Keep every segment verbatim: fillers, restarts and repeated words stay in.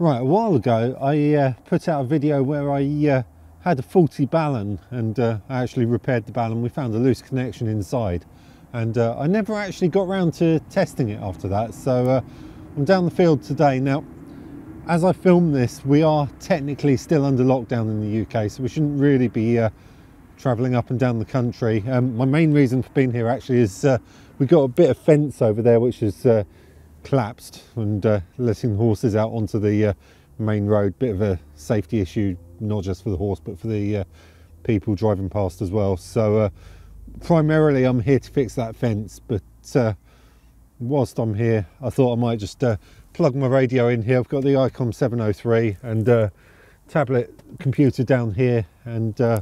Right, a while ago I uh, put out a video where I uh, had a faulty balun, and uh, I actually repaired the balun. We found a loose connection inside, and uh, I never actually got round to testing it after that, so uh, I'm down the field today. Now, as I film this, we are technically still under lockdown in the U K, so we shouldn't really be uh, travelling up and down the country. Um, my main reason for being here actually is uh, we got a bit of fence over there which is uh, collapsed and uh, letting horses out onto the uh, main road. Bit of a safety issue, not just for the horse but for the uh, people driving past as well. So uh, primarily I'm here to fix that fence, but uh, whilst I'm here I thought I might just uh, plug my radio in here. I've got the ICOM seven oh three and uh, tablet computer down here, and uh,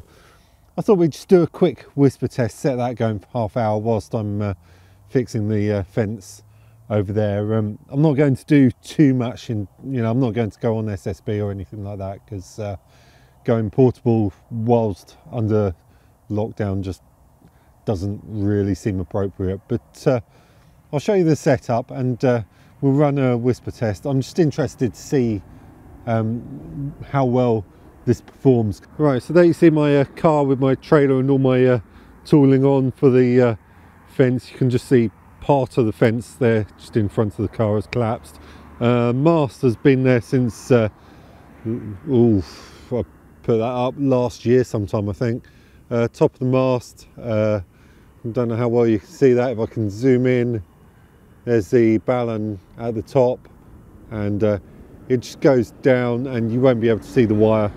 I thought we'd just do a quick whisper test, set that going for half hour whilst I'm uh, fixing the uh, fence over there. um, I'm not going to do too much, and you know, I'm not going to go on S S B or anything like that, because uh, going portable whilst under lockdown just doesn't really seem appropriate. But uh, I'll show you the setup, and uh, we'll run a whisper test. I'm just interested to see um, how well this performs. Right, so there you see my uh, car with my trailer and all my uh, tooling on for the uh, fence. You can just see part of the fence there just in front of the car has collapsed. Uh, mast has been there since uh, oof, I put that up last year sometime, I think. Uh, top of the mast, uh, I don't know how well you can see that. If I can zoom in, there's the balun at the top, and uh, it just goes down, and you won't be able to see the wire,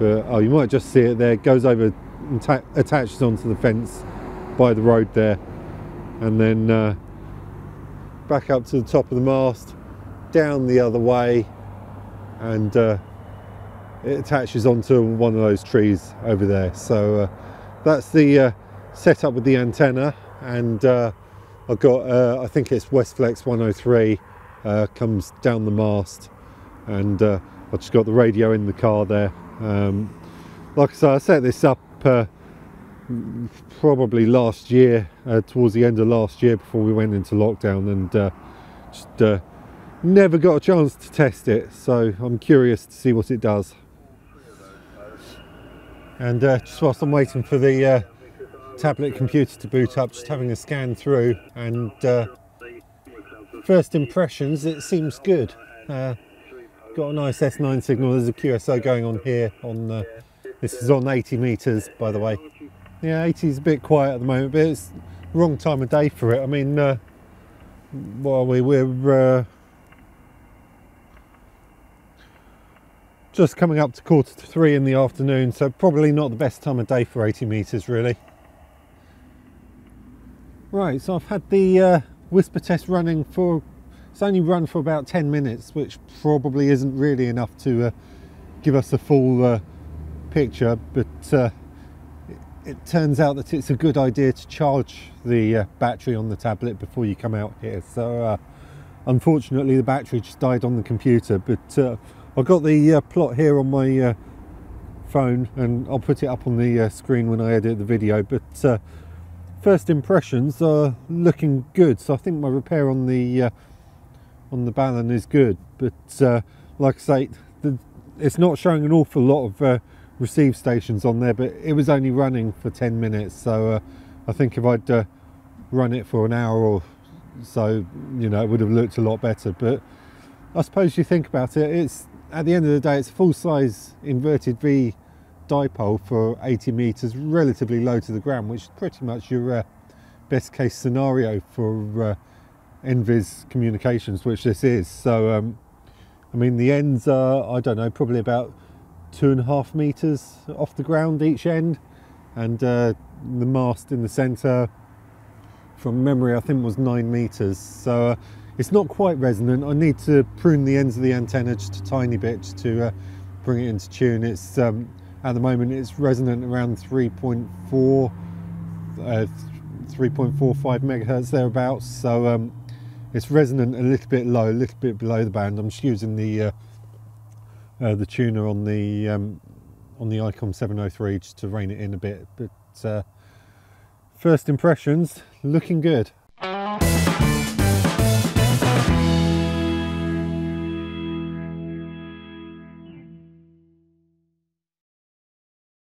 but oh, you might just see it there. It goes over and attaches onto the fence by the road there, and then uh, back up to the top of the mast, down the other way, and uh, it attaches onto one of those trees over there. So uh, that's the uh, setup with the antenna, and uh, I've got, uh, I think it's Westflex one oh three, uh, comes down the mast, and uh, I've just got the radio in the car there. Um, like I said, I set this up uh, probably last year, uh, towards the end of last year before we went into lockdown, and uh, just uh, never got a chance to test it, so I'm curious to see what it does. And uh, just whilst I'm waiting for the uh, tablet computer to boot up, just having a scan through, and uh, first impressions, it seems good. Uh, got a nice S nine signal. There's a Q S O going on here on uh, this is on eighty meters, by the way. Yeah, eighty is a bit quiet at the moment, but it's the wrong time of day for it. I mean, uh, what are we? We're uh, just coming up to quarter to three in the afternoon, so probably not the best time of day for eighty meters, really. Right, so I've had the uh, whisper test running for, it's only run for about ten minutes, which probably isn't really enough to uh, give us a full uh, picture, but uh, it turns out that it's a good idea to charge the uh, battery on the tablet before you come out here. So uh, unfortunately the battery just died on the computer, but uh, I've got the uh, plot here on my uh, phone, and I'll put it up on the uh, screen when I edit the video. But uh, first impressions are looking good, so I think my repair on the uh, on the balun is good. But uh, like I say, the, it's not showing an awful lot of uh, receive stations on there, but it was only running for ten minutes, so uh, I think if I'd uh, run it for an hour or so, you know, it would have looked a lot better. But I suppose you think about it, it's at the end of the day, it's a full-size inverted V dipole for eighty meters, relatively low to the ground, which is pretty much your uh, best case scenario for uh, N V I S communications, which this is. So um, I mean, the ends are, I don't know, probably about two and a half meters off the ground each end, and uh, the mast in the center, from memory I think, was nine meters. So uh, it's not quite resonant. I need to prune the ends of the antenna just a tiny bit to uh, bring it into tune. It's um, at the moment it's resonant around three point four, three point four five megahertz thereabouts, so um, it's resonant a little bit low, a little bit below the band. I'm just using the uh, Uh, the tuner on the um, on the ICOM seven oh three just to rein it in a bit. But uh, first impressions looking good.